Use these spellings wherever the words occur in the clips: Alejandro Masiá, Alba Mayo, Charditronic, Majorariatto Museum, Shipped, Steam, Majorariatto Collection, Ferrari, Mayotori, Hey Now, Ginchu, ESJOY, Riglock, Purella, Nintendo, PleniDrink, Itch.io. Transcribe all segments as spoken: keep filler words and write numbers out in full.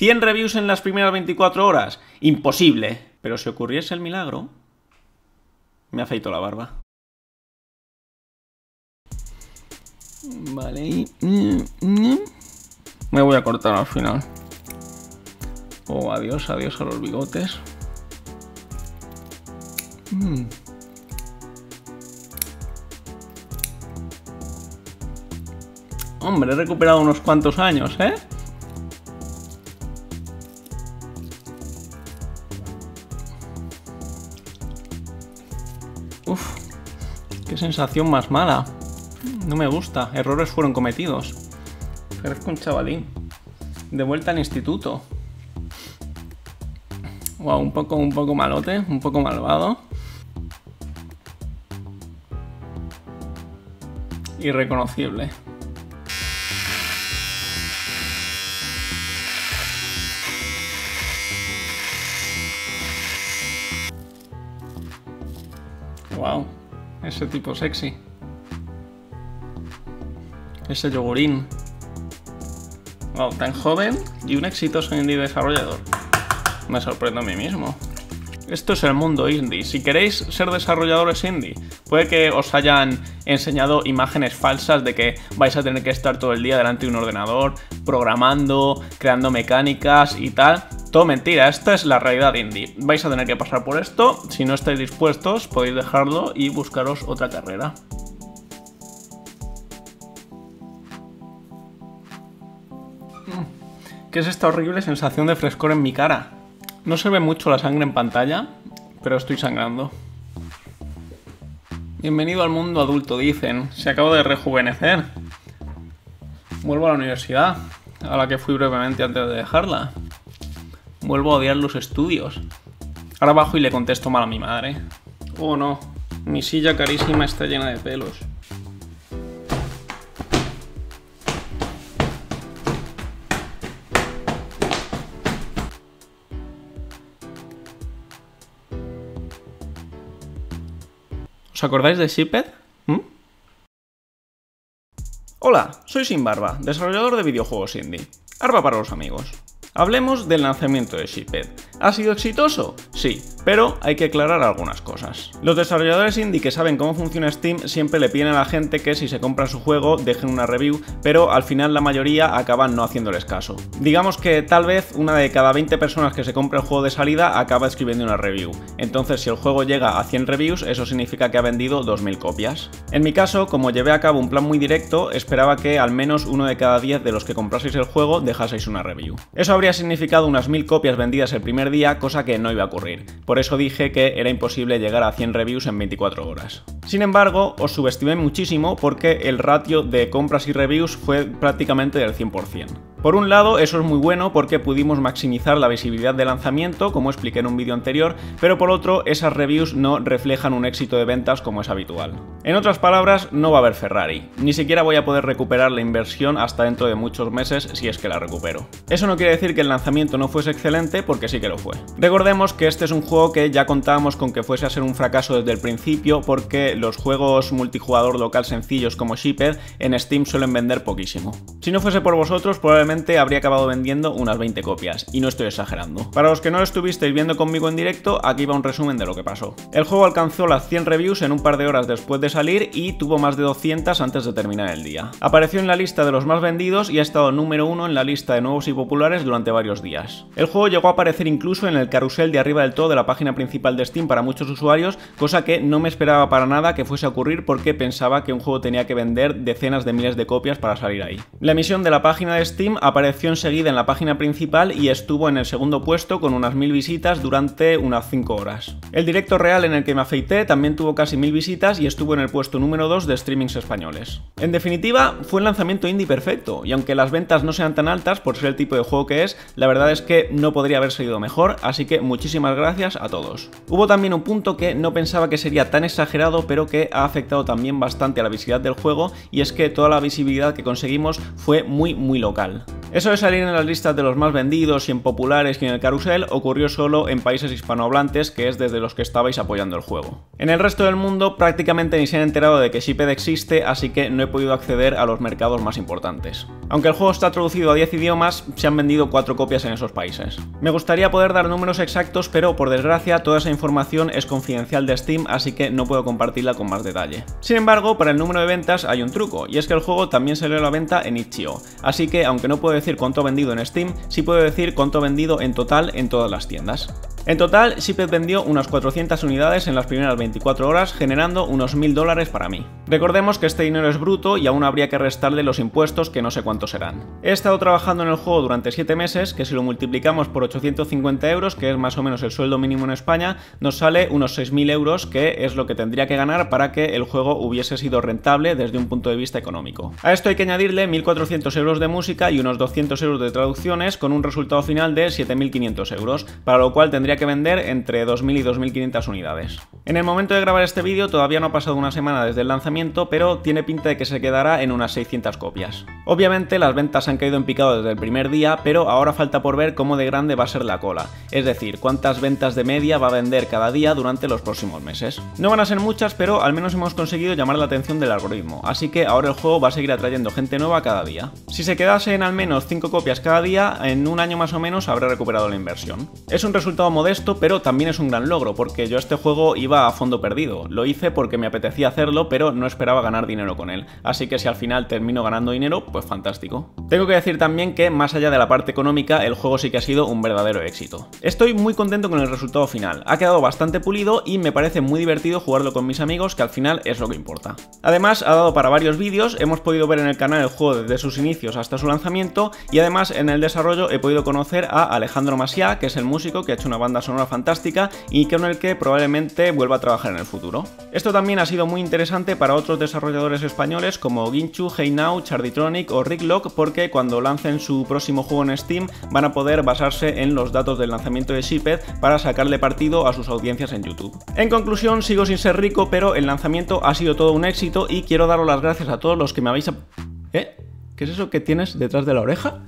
cien reviews en las primeras veinticuatro horas. Imposible. Pero si ocurriese el milagro, me afeito la barba. Vale. Me voy a cortar al final. Oh, adiós, adiós a los bigotes. Mm. Hombre, he recuperado unos cuantos años, ¿eh? Uf, qué sensación más mala. No me gusta, errores fueron cometidos. Parezco un chavalín. De vuelta al instituto. Wow, un poco, un poco malote, un poco malvado. Irreconocible. Wow, ese tipo sexy. Ese yogurín. Wow, tan joven y un exitoso indie desarrollador. Me sorprendo a mí mismo. Esto es el mundo indie. Si queréis ser desarrolladores indie, puede que os hayan enseñado imágenes falsas de que vais a tener que estar todo el día delante de un ordenador, programando, creando mecánicas y tal. Todo mentira, esta es la realidad indie. Vais a tener que pasar por esto. Si no estáis dispuestos, podéis dejarlo y buscaros otra carrera. ¿Qué es esta horrible sensación de frescor en mi cara? No se ve mucho la sangre en pantalla, pero estoy sangrando. Bienvenido al mundo adulto, dicen. Se acabo de rejuvenecer. Vuelvo a la universidad, a la que fui brevemente antes de dejarla. Vuelvo a odiar los estudios. Ahora bajo y le contesto mal a mi madre. Oh no, mi silla carísima está llena de pelos. ¿Os acordáis de Shipped? ¿Mm? Hola, soy Sin Barba, desarrollador de videojuegos indie. Arba para los amigos. Hablemos del lanzamiento de Shipped. ¿Ha sido exitoso? Sí, pero hay que aclarar algunas cosas. Los desarrolladores indie que saben cómo funciona Steam siempre le piden a la gente que si se compra su juego dejen una review, pero al final la mayoría acaban no haciéndoles caso. Digamos que tal vez una de cada veinte personas que se compra el juego de salida acaba escribiendo una review. Entonces si el juego llega a cien reviews, eso significa que ha vendido dos mil copias. En mi caso, como llevé a cabo un plan muy directo, esperaba que al menos uno de cada diez de los que compraseis el juego dejaseis una review. Eso habría significado unas mil copias vendidas el primer día, cosa que no iba a ocurrir. Por eso dije que era imposible llegar a cien reviews en veinticuatro horas. Sin embargo, os subestimé muchísimo porque el ratio de compras y reviews fue prácticamente del cien por cien. Por un lado, eso es muy bueno porque pudimos maximizar la visibilidad de lanzamiento, como expliqué en un vídeo anterior, pero por otro, esas reviews no reflejan un éxito de ventas como es habitual. En otras palabras, no va a haber Ferrari. Ni siquiera voy a poder recuperar la inversión hasta dentro de muchos meses si es que la recupero. Eso no quiere decir que el lanzamiento no fuese excelente, porque sí que lo fue. Recordemos que este es un juego que ya contábamos con que fuese a ser un fracaso desde el principio porque los juegos multijugador local sencillos como Shipped en Steam suelen vender poquísimo. Si no fuese por vosotros, probablemente habría acabado vendiendo unas veinte copias, y no estoy exagerando. Para los que no lo estuvisteis viendo conmigo en directo, aquí va un resumen de lo que pasó. El juego alcanzó las cien reviews en un par de horas después de salir y tuvo más de doscientas antes de terminar el día. Apareció en la lista de los más vendidos y ha estado número uno en la lista de nuevos y populares durante varios días. El juego llegó a aparecer incluso en el carrusel de arriba del todo de la página principal de Steam para muchos usuarios, cosa que no me esperaba para nada que fuese a ocurrir porque pensaba que un juego tenía que vender decenas de miles de copias para salir ahí. La emisión de la página de Steam apareció enseguida en la página principal y estuvo en el segundo puesto con unas mil visitas durante unas cinco horas. El directo real en el que me afeité también tuvo casi mil visitas y estuvo en el puesto número dos de streamings españoles. En definitiva, fue un lanzamiento indie perfecto, y aunque las ventas no sean tan altas por ser el tipo de juego que es, la verdad es que no podría haber salido mejor, así que muchísimas gracias a todos. Hubo también un punto que no pensaba que sería tan exagerado, pero que ha afectado también bastante a la visibilidad del juego, y es que toda la visibilidad que conseguimos fue muy muy local. Eso de salir en las listas de los más vendidos y en populares y en el carrusel ocurrió solo en países hispanohablantes, que es desde los que estabais apoyando el juego. En el resto del mundo prácticamente ni se han enterado de que Shipped existe, así que no he podido acceder a los mercados más importantes. Aunque el juego está traducido a diez idiomas, se han vendido cuatro copias en esos países. Me gustaría poder dar números exactos, pero por desgracia toda esa información es confidencial de Steam, así que no puedo compartirla con más detalle. Sin embargo, para el número de ventas hay un truco, y es que el juego también salió a la venta en itch punto i o, así que aunque no puedo decir cuánto vendido en Steam, sí puedo decir cuánto vendido en total en todas las tiendas. En total, Shipped vendió unas cuatrocientas unidades en las primeras veinticuatro horas, generando unos mil dólares para mí. Recordemos que este dinero es bruto y aún habría que restarle los impuestos, que no sé cuántos serán. He estado trabajando en el juego durante siete meses, que si lo multiplicamos por ochocientos cincuenta euros, que es más o menos el sueldo mínimo en España, nos sale unos seis mil euros, que es lo que tendría que ganar para que el juego hubiese sido rentable desde un punto de vista económico. A esto hay que añadirle mil cuatrocientos euros de música y unos doscientos euros de traducciones, con un resultado final de siete mil quinientos euros, para lo cual tendría que vender entre dos mil y dos mil quinientas unidades. En el momento de grabar este vídeo todavía no ha pasado una semana desde el lanzamiento, pero tiene pinta de que se quedará en unas seiscientas copias. Obviamente las ventas han caído en picado desde el primer día, pero ahora falta por ver cómo de grande va a ser la cola, es decir, cuántas ventas de media va a vender cada día durante los próximos meses. No van a ser muchas, pero al menos hemos conseguido llamar la atención del algoritmo, así que ahora el juego va a seguir atrayendo gente nueva cada día. Si se quedase en al menos cinco copias cada día, en un año más o menos habrá recuperado la inversión. Es un resultado modesto, pero también es un gran logro, porque yo este juego iba a fondo perdido. Lo hice porque me apetecía hacerlo, pero no esperaba ganar dinero con él, así que si al final termino ganando dinero, pues fantástico. Tengo que decir también que, más allá de la parte económica, el juego sí que ha sido un verdadero éxito. Estoy muy contento con el resultado final, ha quedado bastante pulido y me parece muy divertido jugarlo con mis amigos, que al final es lo que importa. Además, ha dado para varios vídeos, hemos podido ver en el canal el juego desde sus inicios hasta su lanzamiento, y además en el desarrollo he podido conocer a Alejandro Masiá, que es el músico que ha hecho una banda sonora fantástica y con el que probablemente vuelva a trabajar en el futuro. Esto también ha sido muy interesante para otros desarrolladores españoles como Ginchu, Hey Now, Charditronic o Riglock, porque cuando lancen su próximo juego en Steam van a poder basarse en los datos del lanzamiento de Shipped para sacarle partido a sus audiencias en YouTube. En conclusión, sigo sin ser rico, pero el lanzamiento ha sido todo un éxito y quiero daros las gracias a todos los que me habéis... A... ¿Eh? ¿Qué es eso que tienes detrás de la oreja?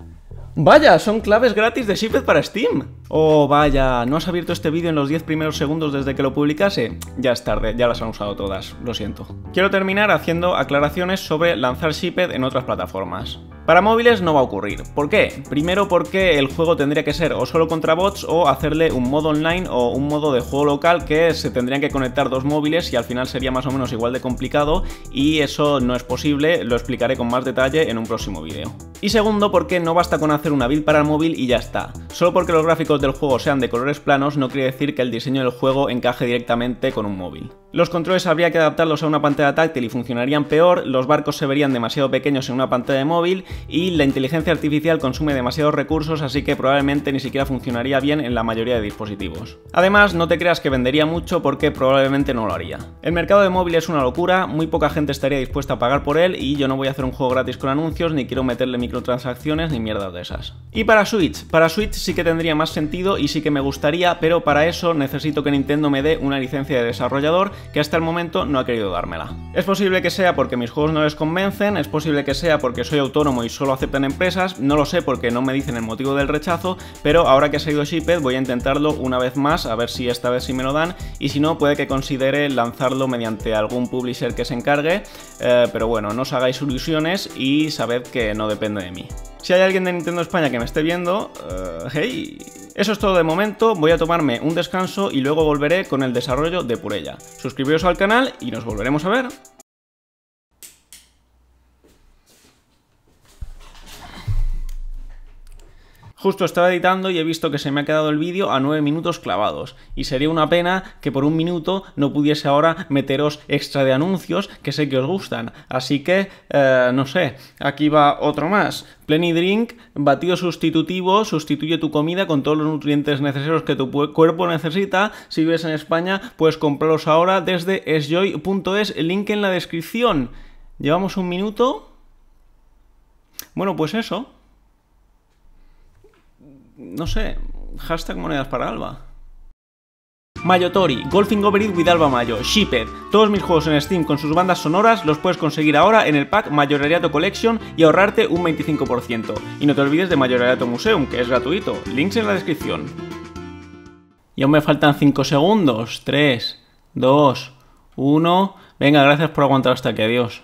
¡Vaya! Son claves gratis de Shipped para Steam. Oh, vaya, ¿no has abierto este vídeo en los diez primeros segundos desde que lo publicase? Ya es tarde, ya las han usado todas, lo siento. Quiero terminar haciendo aclaraciones sobre lanzar Shipped en otras plataformas. Para móviles no va a ocurrir. ¿Por qué? Primero porque el juego tendría que ser o solo contra bots o hacerle un modo online o un modo de juego local que se tendrían que conectar dos móviles y al final sería más o menos igual de complicado y eso no es posible, lo explicaré con más detalle en un próximo vídeo. Y segundo porque no basta con hacer hacer una build para el móvil y ya está. Solo porque los gráficos del juego sean de colores planos no quiere decir que el diseño del juego encaje directamente con un móvil. Los controles habría que adaptarlos a una pantalla táctil y funcionarían peor, los barcos se verían demasiado pequeños en una pantalla de móvil y la inteligencia artificial consume demasiados recursos, así que probablemente ni siquiera funcionaría bien en la mayoría de dispositivos. Además, no te creas que vendería mucho porque probablemente no lo haría. El mercado de móvil es una locura, muy poca gente estaría dispuesta a pagar por él y yo no voy a hacer un juego gratis con anuncios, ni quiero meterle microtransacciones ni mierdas de esas. Y para Switch, para Switch sí que tendría más sentido y sí que me gustaría, pero para eso necesito que Nintendo me dé una licencia de desarrollador que hasta el momento no ha querido dármela. Es posible que sea porque mis juegos no les convencen, es posible que sea porque soy autónomo y solo aceptan empresas, no lo sé porque no me dicen el motivo del rechazo, pero ahora que ha salido Shipped voy a intentarlo una vez más a ver si esta vez sí me lo dan y si no puede que considere lanzarlo mediante algún publisher que se encargue, eh, pero bueno, no os hagáis ilusiones y sabed que no depende de mí. Si hay alguien de Nintendo España que me esté viendo, uh, hey. Eso es todo de momento, voy a tomarme un descanso y luego volveré con el desarrollo de Purella. Suscribiros al canal y nos volveremos a ver. Justo estaba editando y he visto que se me ha quedado el vídeo a nueve minutos clavados y sería una pena que por un minuto no pudiese ahora meteros extra de anuncios que sé que os gustan, así que eh, no sé, aquí va otro más. PleniDrink, batido sustitutivo, sustituye tu comida con todos los nutrientes necesarios que tu cuerpo necesita. Si vives en España puedes comprarlos ahora desde esjoy punto es, link en la descripción. Llevamos un minuto. Bueno, pues eso. No sé, hashtag monedas para Alba. Mayotori, Golfing Over It with Alba Mayo, Shipped. Todos mis juegos en Steam con sus bandas sonoras los puedes conseguir ahora en el pack Majorariatto Collection y ahorrarte un veinticinco por ciento. Y no te olvides de Majorariatto Museum, que es gratuito. Links en la descripción. Y aún me faltan cinco segundos. tres, dos, uno... Venga, gracias por aguantar hasta aquí. Adiós.